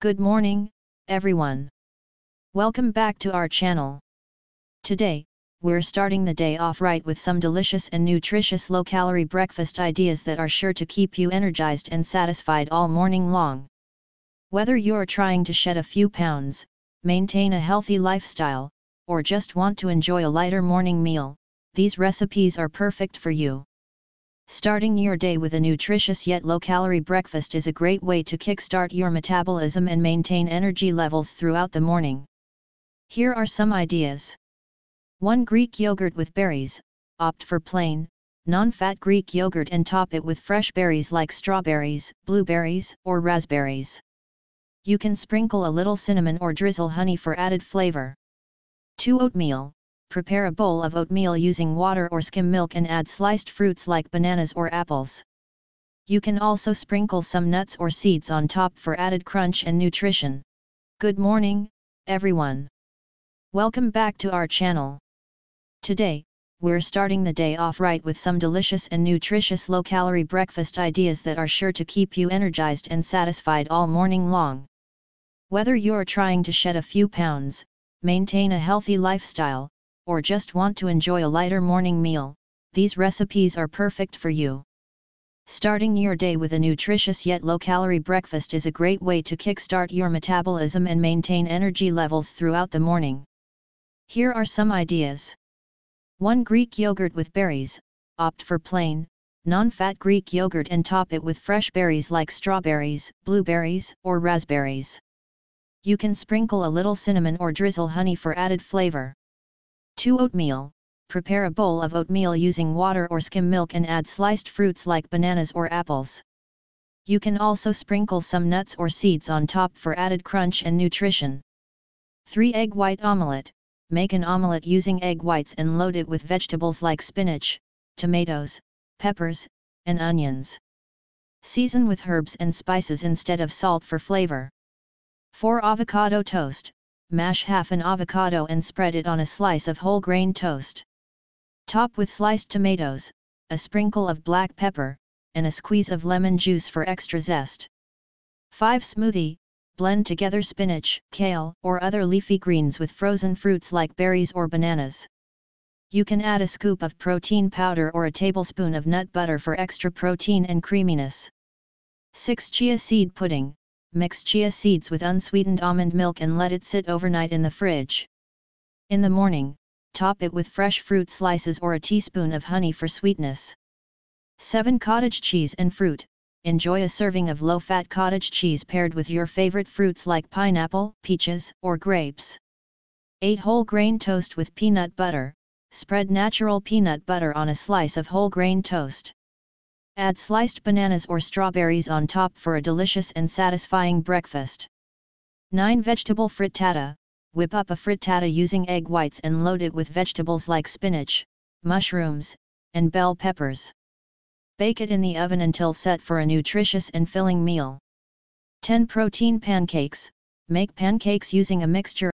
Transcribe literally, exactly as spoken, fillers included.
Good morning, everyone. Welcome back to our channel. Today, we're starting the day off right with some delicious and nutritious low-calorie breakfast ideas that are sure to keep you energized and satisfied all morning long. Whether you're trying to shed a few pounds, maintain a healthy lifestyle, or just want to enjoy a lighter morning meal, these recipes are perfect for you. Starting your day with a nutritious yet low-calorie breakfast is a great way to kickstart your metabolism and maintain energy levels throughout the morning. Here are some ideas. one Greek yogurt with berries. Opt for plain, non-fat Greek yogurt and top it with fresh berries like strawberries, blueberries, or raspberries. You can sprinkle a little cinnamon or drizzle honey for added flavor. two Oatmeal. Prepare a bowl of oatmeal using water or skim milk and add sliced fruits like bananas or apples. You can also sprinkle some nuts or seeds on top for added crunch and nutrition. Good morning, everyone. Welcome back to our channel. Today, we're starting the day off right with some delicious and nutritious low-calorie breakfast ideas that are sure to keep you energized and satisfied all morning long. Whether you're trying to shed a few pounds, maintain a healthy lifestyle, or just want to enjoy a lighter morning meal, these recipes are perfect for you. Starting your day with a nutritious yet low-calorie breakfast is a great way to kickstart your metabolism and maintain energy levels throughout the morning. Here are some ideas. one Greek yogurt with berries. Opt for plain, non-fat Greek yogurt and top it with fresh berries like strawberries, blueberries, or raspberries. You can sprinkle a little cinnamon or drizzle honey for added flavor. two Oatmeal. Prepare a bowl of oatmeal using water or skim milk and add sliced fruits like bananas or apples. You can also sprinkle some nuts or seeds on top for added crunch and nutrition. three Egg white omelette. Make an omelette using egg whites and load it with vegetables like spinach, tomatoes, peppers, and onions. Season with herbs and spices instead of salt for flavor. four Avocado toast. Mash half an avocado and spread it on a slice of whole grain toast. Top with sliced tomatoes, a sprinkle of black pepper, and a squeeze of lemon juice for extra zest. five Smoothie. Blend together spinach, kale, or other leafy greens with frozen fruits like berries or bananas. You can add a scoop of protein powder or a tablespoon of nut butter for extra protein and creaminess. six Chia seed pudding. Mix chia seeds with unsweetened almond milk and let it sit overnight in the fridge. In the morning, top it with fresh fruit slices or a teaspoon of honey for sweetness. seven Cottage cheese and fruit. Enjoy a serving of low-fat cottage cheese paired with your favorite fruits like pineapple, peaches, or grapes. eight Whole grain toast with peanut butter. Spread natural peanut butter on a slice of whole grain toast. Add sliced bananas or strawberries on top for a delicious and satisfying breakfast. nine Vegetable frittata. Whip up a frittata using egg whites and load it with vegetables like spinach, mushrooms, and bell peppers. Bake it in the oven until set for a nutritious and filling meal. ten Protein pancakes. Make pancakes using a mixture